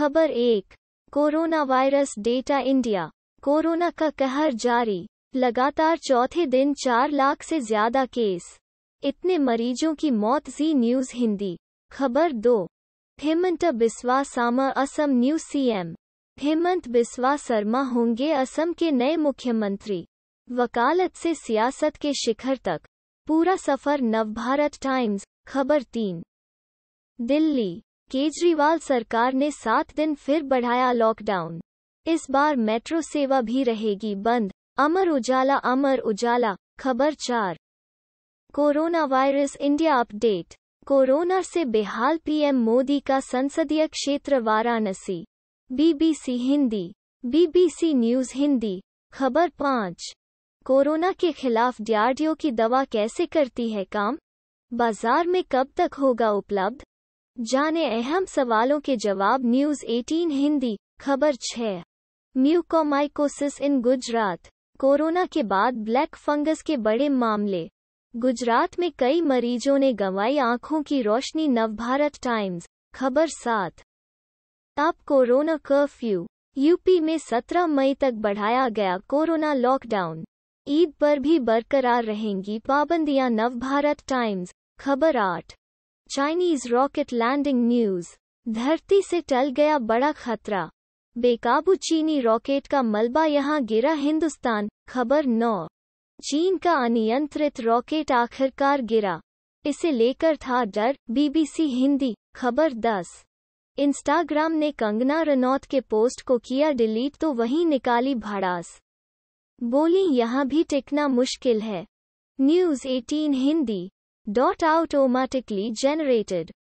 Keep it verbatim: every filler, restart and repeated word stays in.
खबर एक, corona virus data India, corona का कहर जारी, लगातार चौथे दिन चार लाख से ज्यादा केस, इतने मरीजों की मौत। जी न्यूज हिंदी। खबर दो, हिमंत बिस्वा सरमा असम न्यू सीएम। हिमंत बिस्वा सरमा होंगे असम के नए मुख्यमंत्री। वकालत से सियासत के शिखर तक, पूरा सफर। नवभारत टाइम्स। खबर तीन, दिल्ली, केजरीवाल सरकार ने सात दिन फिर बढ़ाया लॉकडाउन, इस बार मेट्रो सेवा भी रहेगी बंद। अमर उजाला। अमर उजाला। खबर चार, corona virus India update, corona से बेहाल पीएम मोदी का संसदीय क्षेत्र Varanasi. BBC Hindi. BBC news Hindi. खबर पाँच, कोरोना के खिलाफ डीआरडीओ की दवा कैसे करती है काम, बाजार में कब तक होगा उपलब्ध, जाने अहम सवालों के जवाब। न्यूज अठारह हिंदी। खबर छह, म्यूकोमाइकोसिस इन गुजरात, कोरोना के बाद ब्लैक फंगस के बड़े मामले, गुजरात में कई मरीजों ने गंवाई आंखों की रोशनी। नवभारत टाइम्स। खबर सात, अब कोरोना कर्फ्यू, यूपी में सत्रह मई तक बढ़ाया गया कोरोना लॉकडाउन, ईद पर भी बरकरार रहेंगी पाबंदियां। नवभारत टाइम्स। खबर आठ, चाइनीज रॉकेट लैंडिंग न्यूज, धरती से टल गया बड़ा खतरा, बेकाबू चीनी रॉकेट का मलबा यहां गिरा। हिंदुस्तान। खबर नौ, चीन का अनियंत्रित रॉकेट आखिरकार गिरा, इसे लेकर था डर। बीबीसी हिंदी। खबर दस, इंस्टाग्राम ने कंगना रनौत के पोस्ट को किया डिलीट तो वहीं निकाली भड़ास, बोली यहाँ भी टिकना मुश्किल है। न्यूज अठारह हिंदी। Dot automatically generated